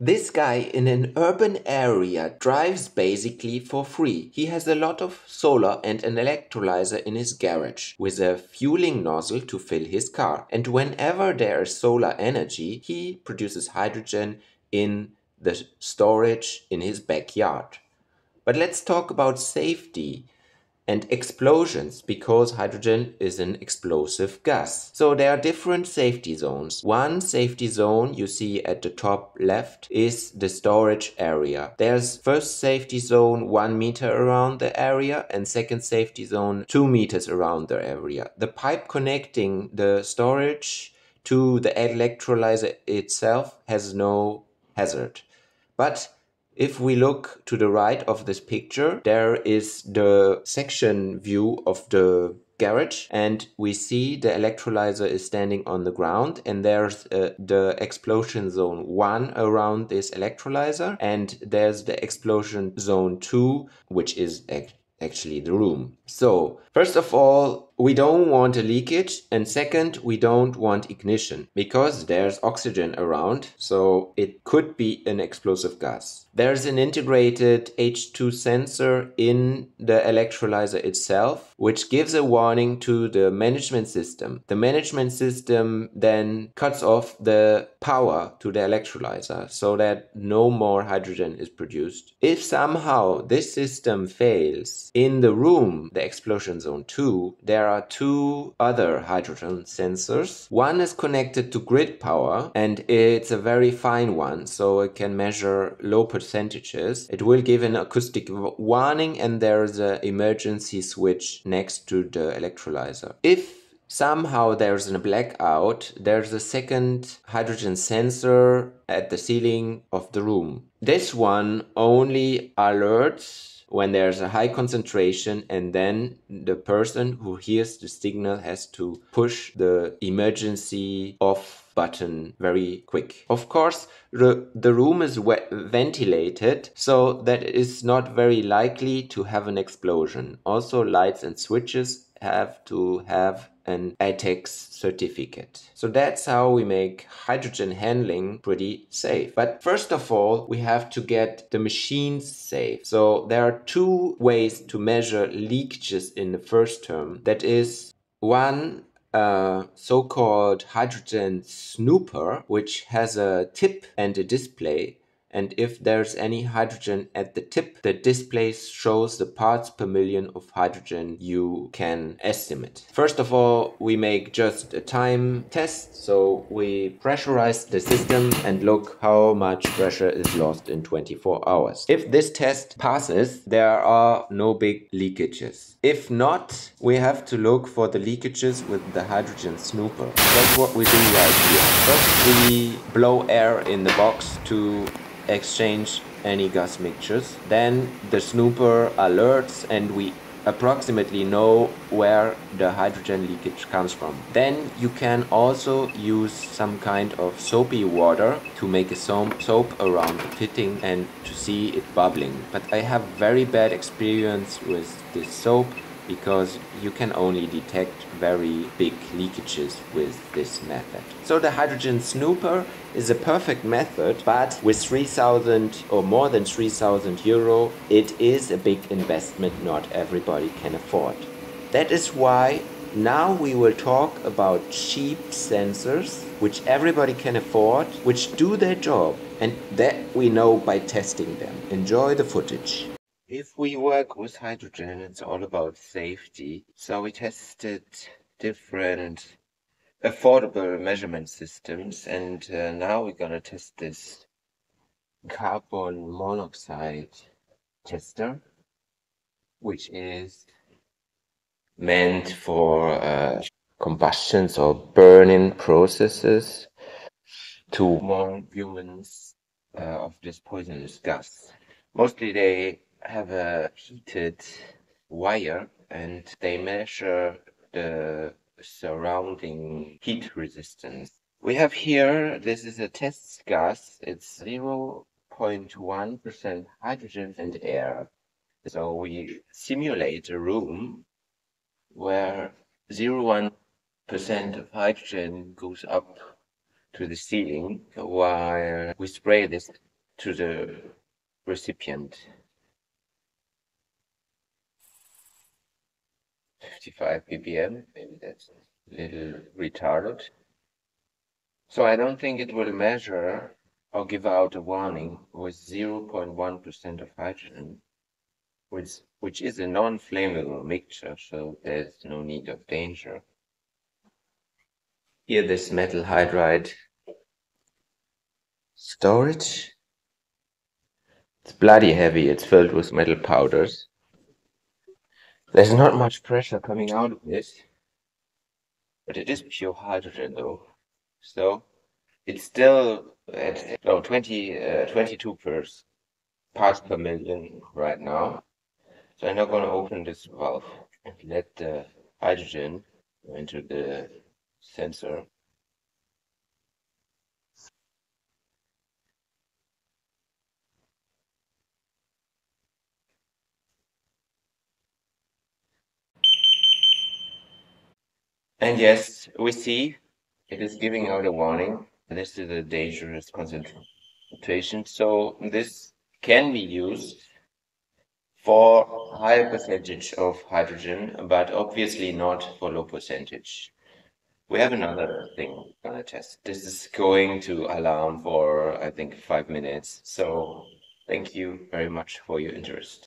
This guy in an urban area drives basically for free. He has a lot of solar and an electrolyzer in his garage with a fueling nozzle to fill his car. And whenever there is solar energy, he produces hydrogen in the storage in his backyard. But let's talk about safety and explosions, because hydrogen is an explosive gas. So there are different safety zones. One safety zone you see at the top left is the storage area. There's first safety zone 1 meter around the area and second safety zone 2 meters around the area. The pipe connecting the storage to the electrolyzer itself has no hazard. But if we look to the right of this picture, there is the section view of the garage, and we see the electrolyzer is standing on the ground, and there's the explosion zone 1 around this electrolyzer, and there's the explosion zone 2, which is actually the room. So first of all, we don't want a leakage, and second, we don't want ignition, because there's oxygen around, so it could be an explosive gas. There's an integrated H2 sensor in the electrolyzer itself, which gives a warning to the management system. The management system then cuts off the power to the electrolyzer so that no more hydrogen is produced. If somehow this system fails in the room, the explosion zone 2, there are two other hydrogen sensors. One is connected to grid power, and it's a very fine one, so it can measure low percentages. It will give an acoustic warning, and there is an emergency switch next to the electrolyzer. If somehow there's a blackout, there's a second hydrogen sensor at the ceiling of the room. This one only alerts when there's a high concentration, and then the person who hears the signal has to push the emergency off button very quick. Of course, the room is ventilated, so that it's not very likely to have an explosion. Also, lights and switches have to have an ATEX certificate. So that's how we make hydrogen handling pretty safe. But first of all, we have to get the machines safe. So there are two ways to measure leakages in the first term. That is one, so-called hydrogen snooper, which has a tip and a display. And if there's any hydrogen at the tip, the display shows the parts per million of hydrogen you can estimate. First of all, we make just a time test. So we pressurize the system and look how much pressure is lost in 24 hours. If this test passes, there are no big leakages. If not, we have to look for the leakages with the hydrogen snooper. That's what we do right here. First, we blow air in the box to exchange any gas mixtures. Then the snooper alerts, and we approximately know where the hydrogen leakage comes from. Then you can also use some kind of soapy water to make a soap around the fitting and to see it bubbling. But I have very bad experience with this soap, because you can only detect very big leakages with this method. So the hydrogen snooper is a perfect method, but with 3,000 or more than 3,000 euro, it is a big investment not everybody can afford. That is why now we will talk about cheap sensors, which everybody can afford, which do their job, and that we know by testing them. Enjoy the footage. If we work with hydrogen, it's all about safety. So we tested different affordable measurement systems, and now we're gonna test this carbon monoxide tester, which is meant for combustions or burning processes to warn humans of this poisonous gas. Mostly they have a heated wire, and they measure the surrounding heat resistance. We have here, this is a test gas. It's 0.1% hydrogen and air. So we simulate a room where 0.1% of hydrogen goes up to the ceiling while we spray this to the recipient. 55 ppm, maybe that's a little retarded. So I don't think it will measure or give out a warning with 0.1% of hydrogen, which is a non-flammable mixture, so there's no need of danger. Here this metal hydride storage. It's bloody heavy, it's filled with metal powders. There's not much pressure coming out of this, but it is pure hydrogen though. So it's still at 22 parts per million right now. So I'm not going to open this valve and let the hydrogen go into the sensor. And yes, we see it is giving out a warning. This is a dangerous concentration, so this can be used for high percentage of hydrogen, but obviously not for low percentage. We have another thing on the test. This is going to alarm for, I think, 5 minutes. So thank you very much for your interest.